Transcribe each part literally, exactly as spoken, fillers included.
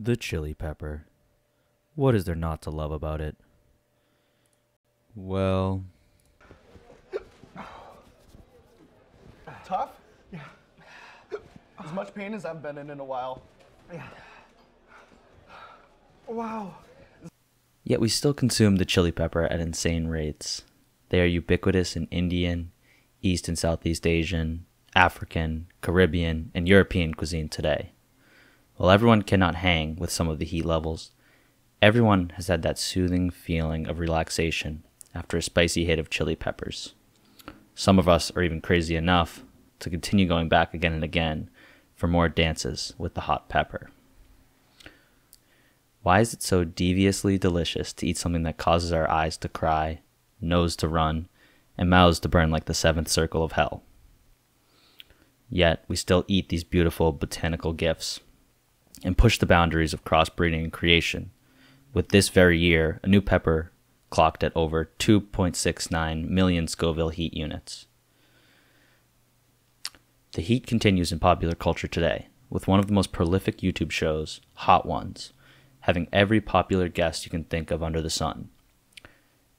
The chili pepper. What is there not to love about it? Well... Tough? Yeah. As much pain as I've been in in a while. Yeah. Wow. Yet we still consume the chili pepper at insane rates. They are ubiquitous in Indian, East and Southeast Asian, African, Caribbean, and European cuisine today. While everyone cannot hang with some of the heat levels, everyone has had that soothing feeling of relaxation after a spicy hit of chili peppers. Some of us are even crazy enough to continue going back again and again for more dances with the hot pepper. Why is it so deviously delicious to eat something that causes our eyes to cry, nose to run, and mouths to burn like the seventh circle of hell? Yet we still eat these beautiful botanical gifts and push the boundaries of crossbreeding and creation, with this very year a new pepper clocked at over two point six nine million Scoville heat units. The heat continues in popular culture today, with one of the most prolific YouTube shows, Hot Ones, having every popular guest you can think of under the sun.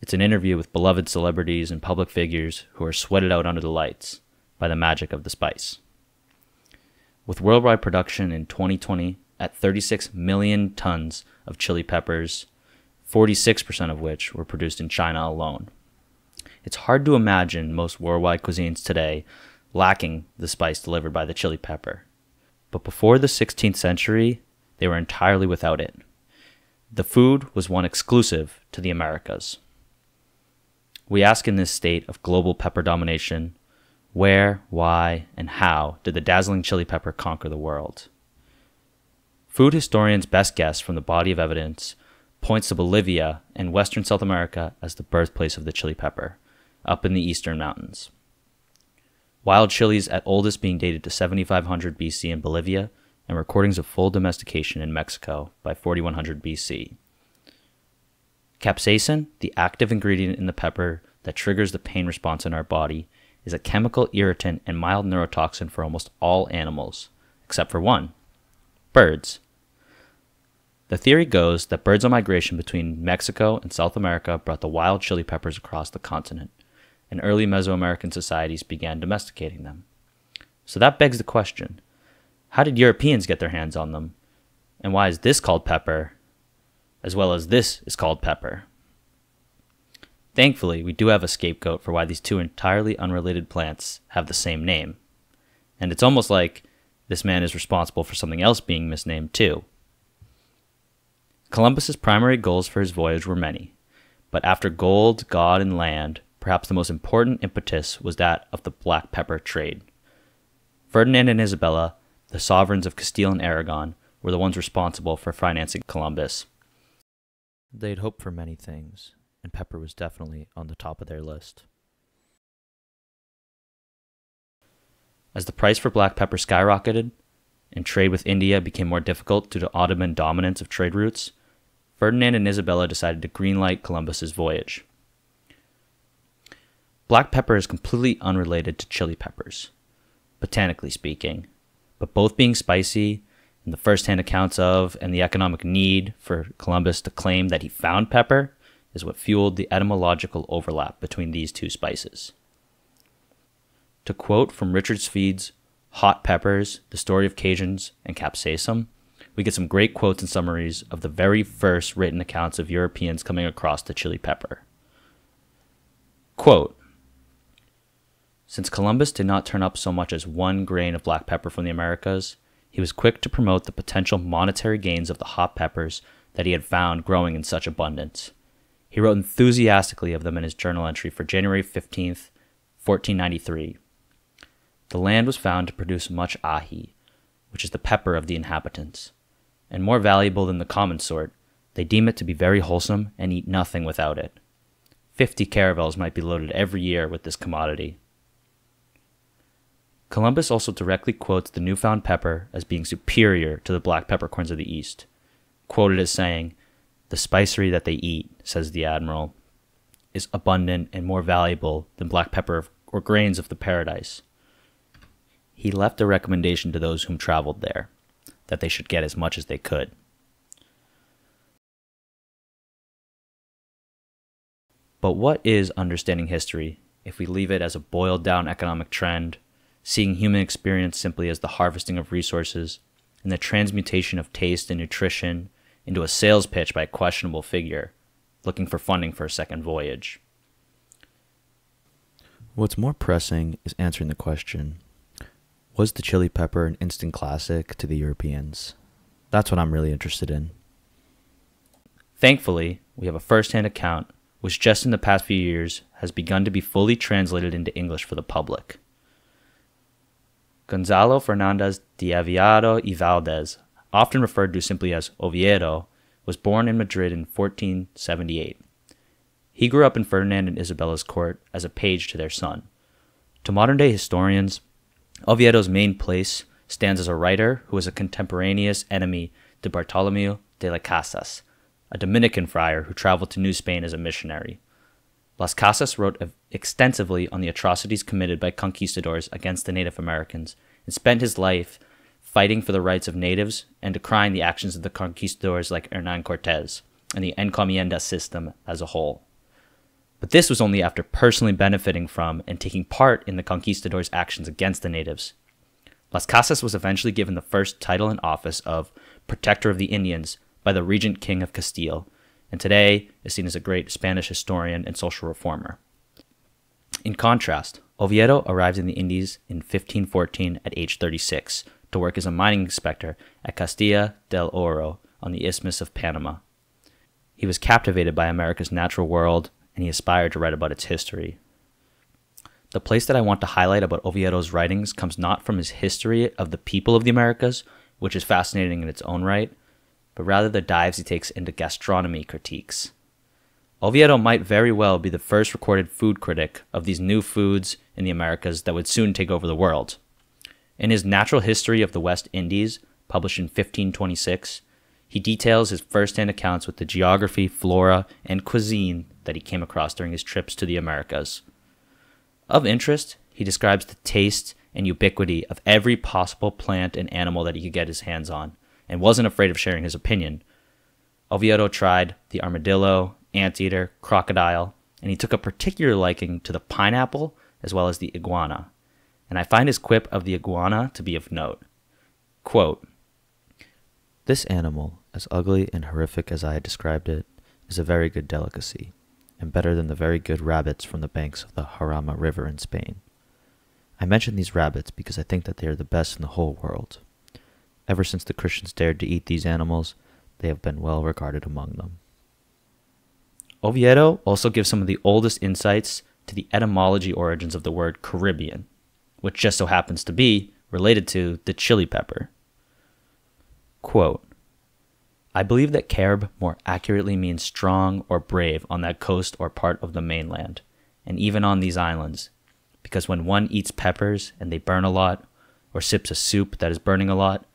It's an interview with beloved celebrities and public figures who are sweated out under the lights by the magic of the spice. With worldwide production in twenty twenty at thirty-six million tons of chili peppers, forty-six percent of which were produced in China alone. It's hard to imagine most worldwide cuisines today lacking the spice delivered by the chili pepper. But before the sixteenth century, they were entirely without it. The food was one exclusive to the Americas. We ask in this state of global pepper domination, where, why, and how did the dazzling chili pepper conquer the world? Food historians' best guess from the body of evidence points to Bolivia and Western South America as the birthplace of the chili pepper, up in the eastern mountains. Wild chilies at oldest being dated to seventy-five hundred B C in Bolivia, and recordings of full domestication in Mexico by forty-one hundred B C. Capsaicin, the active ingredient in the pepper that triggers the pain response in our body, is a chemical irritant and mild neurotoxin for almost all animals, except for one, birds. The theory goes that birds on migration between Mexico and South America brought the wild chili peppers across the continent, and early Mesoamerican societies began domesticating them. So that begs the question, how did Europeans get their hands on them? And why is this called pepper, as well as this is called pepper? Thankfully, we do have a scapegoat for why these two entirely unrelated plants have the same name. And it's almost like this man is responsible for something else being misnamed too. Columbus's primary goals for his voyage were many, but after gold, God, and land, perhaps the most important impetus was that of the black pepper trade. Ferdinand and Isabella, the sovereigns of Castile and Aragon, were the ones responsible for financing Columbus. They'd hoped for many things, and pepper was definitely on the top of their list. As the price for black pepper skyrocketed, and trade with India became more difficult due to Ottoman dominance of trade routes, Ferdinand and Isabella decided to greenlight Columbus's voyage. Black pepper is completely unrelated to chili peppers, botanically speaking, but both being spicy, and the first-hand accounts of, and the economic need for Columbus to claim that he found pepper, is what fueled the etymological overlap between these two spices. To quote from Richard Speed's Hot Peppers, The Story of Cajuns, and Capsaicin, we get some great quotes and summaries of the very first written accounts of Europeans coming across the chili pepper. Quote, "Since Columbus did not turn up so much as one grain of black pepper from the Americas, he was quick to promote the potential monetary gains of the hot peppers that he had found growing in such abundance. He wrote enthusiastically of them in his journal entry for January fifteenth, fourteen ninety-three. The land was found to produce much aji, which is the pepper of the inhabitants, and more valuable than the common sort, they deem it to be very wholesome and eat nothing without it. Fifty caravels might be loaded every year with this commodity." Columbus also directly quotes the newfound pepper as being superior to the black peppercorns of the East, quoted as saying, "The spicery that they eat, says the admiral, is abundant and more valuable than black pepper or grains of the paradise." He left a recommendation to those whom traveled there, that they should get as much as they could. But what is understanding history if we leave it as a boiled down economic trend, seeing human experience simply as the harvesting of resources and the transmutation of taste and nutrition into a sales pitch by a questionable figure looking for funding for a second voyage? What's more pressing is answering the question, was the chili pepper an instant classic to the Europeans? That's what I'm really interested in. Thankfully, we have a first-hand account which just in the past few years has begun to be fully translated into English for the public. Gonzalo Fernández de Oviedo y Valdés, often referred to simply as Oviedo, was born in Madrid in fourteen seventy-eight. He grew up in Ferdinand and Isabella's court as a page to their son. To modern-day historians, Oviedo's main place stands as a writer who was a contemporaneous enemy to Bartolomé de las Casas, a Dominican friar who traveled to New Spain as a missionary. Las Casas wrote extensively on the atrocities committed by conquistadors against the Native Americans and spent his life fighting for the rights of natives and decrying the actions of the conquistadors like Hernán Cortés and the encomienda system as a whole. But this was only after personally benefiting from and taking part in the conquistadors' actions against the natives. Las Casas was eventually given the first title and office of Protector of the Indians by the Regent King of Castile, and today is seen as a great Spanish historian and social reformer. In contrast, Oviedo arrived in the Indies in fifteen fourteen at age thirty-six to work as a mining inspector at Castilla del Oro on the Isthmus of Panama. He was captivated by America's natural world, and he aspired to write about its history. The place that I want to highlight about Oviedo's writings comes not from his history of the people of the Americas, which is fascinating in its own right, but rather the dives he takes into gastronomy critiques. Oviedo might very well be the first recorded food critic of these new foods in the Americas that would soon take over the world. In his Natural History of the West Indies, published in fifteen twenty-six, he details his first-hand accounts with the geography, flora, and cuisine that he came across during his trips to the Americas. Of interest, he describes the taste and ubiquity of every possible plant and animal that he could get his hands on, and wasn't afraid of sharing his opinion. Oviedo tried the armadillo, anteater, crocodile, and he took a particular liking to the pineapple as well as the iguana. And I find his quip of the iguana to be of note. Quote, "This animal, as ugly and horrific as I had described it, is a very good delicacy, and better than the very good rabbits from the banks of the Jarama River in Spain. I mention these rabbits because I think that they are the best in the whole world. Ever since the Christians dared to eat these animals, they have been well regarded among them." Oviedo also gives some of the oldest insights to the etymology origins of the word Caribbean, which just so happens to be related to the chili pepper. Quote, "I believe that Carib more accurately means strong or brave on that coast or part of the mainland, and even on these islands, because when one eats peppers and they burn a lot, or sips a soup that is burning a lot,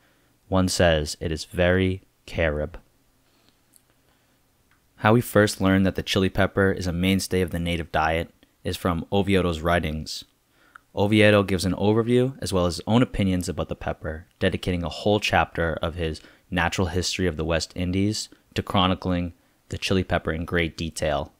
one says it is very Carib." How we first learned that the chili pepper is a mainstay of the native diet is from Oviedo's writings. Oviedo gives an overview as well as his own opinions about the pepper, dedicating a whole chapter of his Natural History of the West Indies to chronicling the chili pepper in great detail.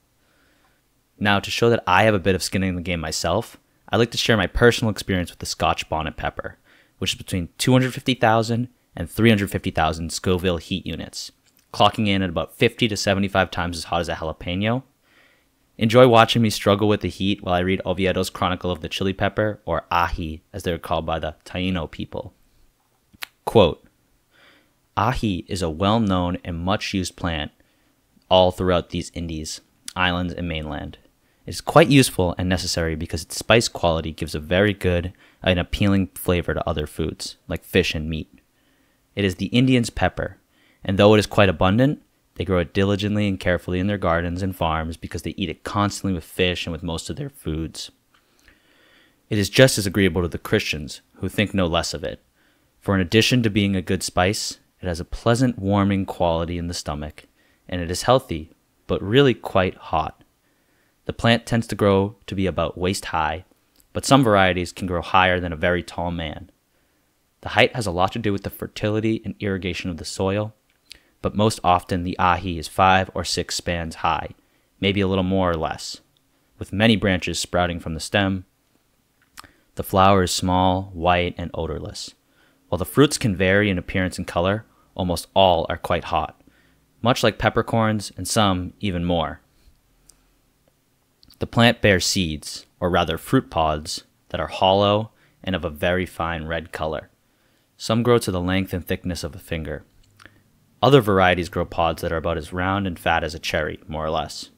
Now, to show that I have a bit of skin in the game myself, I'd like to share my personal experience with the Scotch Bonnet Pepper, which is between two hundred fifty thousand and three hundred fifty thousand Scoville heat units, clocking in at about fifty to seventy-five times as hot as a jalapeno. Enjoy watching me struggle with the heat while I read Oviedo's Chronicle of the Chili Pepper, or Aji, as they are called by the Taino people. Quote, "Aji is a well-known and much-used plant all throughout these Indies, islands, and mainland. It is quite useful and necessary because its spice quality gives a very good and appealing flavor to other foods, like fish and meat. It is the Indians' pepper, and though it is quite abundant, they grow it diligently and carefully in their gardens and farms because they eat it constantly with fish and with most of their foods. It is just as agreeable to the Christians, who think no less of it, for in addition to being a good spice, it has a pleasant warming quality in the stomach, and it is healthy, but really quite hot. The plant tends to grow to be about waist high, but some varieties can grow higher than a very tall man. The height has a lot to do with the fertility and irrigation of the soil, but most often the aji is five or six spans high, maybe a little more or less, with many branches sprouting from the stem. The flower is small, white, and odorless. While the fruits can vary in appearance and color, almost all are quite hot, much like peppercorns, and some even more. The plant bears seeds, or rather fruit pods, that are hollow and of a very fine red color. Some grow to the length and thickness of a finger. Other varieties grow pods that are about as round and fat as a cherry, more or less.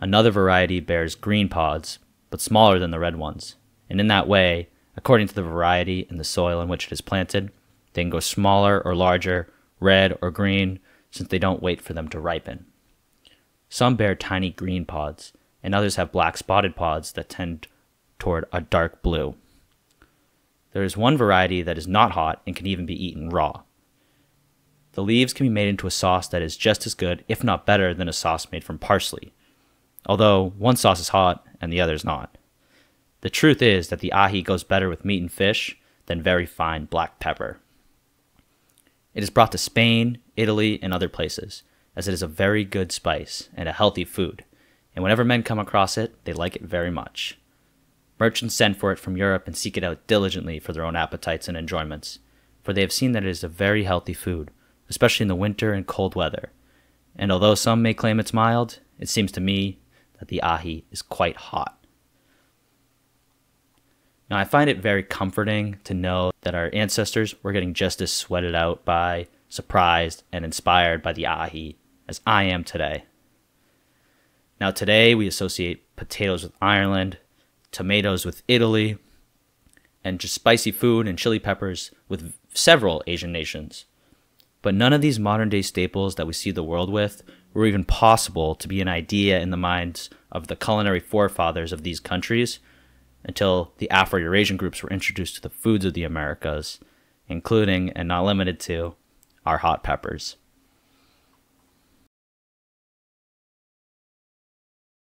Another variety bears green pods, but smaller than the red ones, and in that way, according to the variety and the soil in which it is planted, they can go smaller or larger, red or green, since they don't wait for them to ripen. Some bear tiny green pods, and others have black spotted pods that tend toward a dark blue. There is one variety that is not hot and can even be eaten raw. The leaves can be made into a sauce that is just as good, if not better, than a sauce made from parsley, although one sauce is hot and the other is not. The truth is that the aji goes better with meat and fish than very fine black pepper. It is brought to Spain, Italy, and other places, as it is a very good spice and a healthy food, and whenever men come across it, they like it very much. Merchants send for it from Europe and seek it out diligently for their own appetites and enjoyments, for they have seen that it is a very healthy food, especially in the winter and cold weather, and although some may claim it's mild, it seems to me that the aji is quite hot. Now, I find it very comforting to know that our ancestors were getting just as sweated out by, surprised, and inspired by the aji as I am today. Now, today we associate potatoes with Ireland, tomatoes with Italy, and just spicy food and chili peppers with several Asian nations. But none of these modern-day staples that we see the world with were even possible to be an idea in the minds of the culinary forefathers of these countries until the Afro-Eurasian groups were introduced to the foods of the Americas, including, and not limited to, our hot peppers.